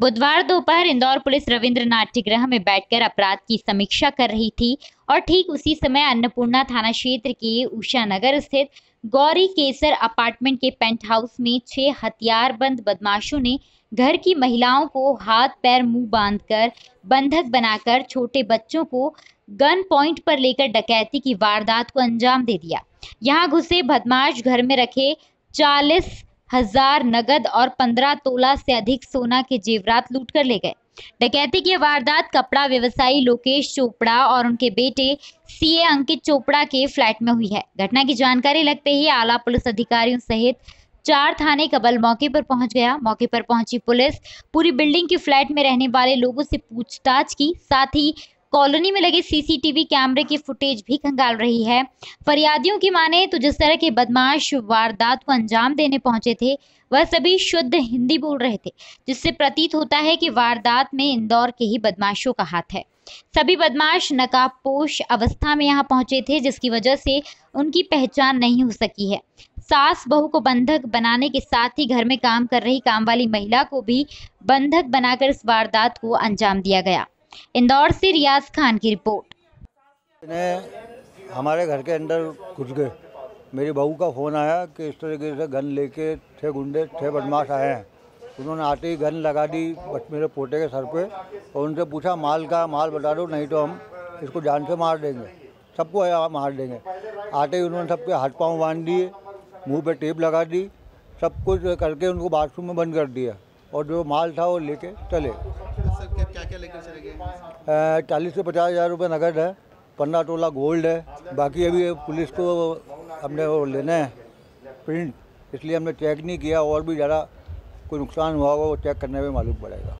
बुधवार दोपहर इंदौर पुलिस रविंद्रनाथ टिकरा में बैठकर अपराध की समीक्षा कर रही थी और ठीक उसी समय अन्नपूर्णा थाना क्षेत्र के उषा नगर स्थित गौरी केसर अपार्टमेंट के पेंट हाउस में 6 हथियारबंद बदमाशों ने घर की महिलाओं को हाथ पैर मुंह बांधकर बंधक बनाकर छोटे बच्चों को गन पॉइंट पर लेकर डकैती की वारदात को अंजाम दे दिया। यहां घुसे बदमाश घर में रखे 40,000 नगद और 15 तोला से अधिक सोना के जेवरात लूट कर ले गए। डकैती की वारदात कपड़ा व्यवसायी लोकेश चोपड़ा और उनके बेटे सीए अंकित चोपड़ा के फ्लैट में हुई है। घटना की जानकारी लगते ही आला पुलिस अधिकारियों सहित 4 थाने का बल मौके पर पहुंच गया। मौके पर पहुंची पुलिस पूरी बिल्डिंग के फ्लैट में रहने वाले लोगों से पूछताछ की, साथ ही कॉलोनी में लगे सीसीटीवी कैमरे की फुटेज भी खंगाल रही है। फरियादियों की माने तो जिस तरह के बदमाश वारदात को अंजाम देने पहुंचे थे वह सभी शुद्ध हिंदी बोल रहे थे, जिससे प्रतीत होता है कि वारदात में इंदौर के ही बदमाशों का हाथ है। सभी बदमाश नकाबपोश अवस्था में यहाँ पहुंचे थे, जिसकी वजह से उनकी पहचान नहीं हो सकी है। सास बहू को बंधक बनाने के साथ ही घर में काम कर रही कामवाली महिला को भी बंधक बनाकर इस वारदात को अंजाम दिया गया। इंदौर से रियाज खान की रिपोर्ट। हमारे घर के अंदर घुस गए। मेरी बहू का फोन आया कि इस तरीके से गन लेके 6 गुंडे 6 बदमाश आए हैं। उन्होंने आते ही गन लगा दी मेरे पोते के सर पे और उनसे पूछा माल बता दो, नहीं तो हम इसको जान से मार देंगे, सबको मार देंगे। आते ही उन्होंने सबके हाथ पांव बांध दिए, मुंह पे टेप लगा दी, सब कुछ करके उनको बाथरूम में बंद कर दिया और जो माल था वो लेके चले। क्या-क्या लेके चले गए? 40 से 50 हज़ार रुपये नकद है, 15 तोला गोल्ड है। बाकी अभी पुलिस को हमने वो लेना है प्रिंट, इसलिए हमने चेक नहीं किया। और भी ज़्यादा कोई नुकसान हुआ होगा वो चेक करने में मालूम पड़ेगा।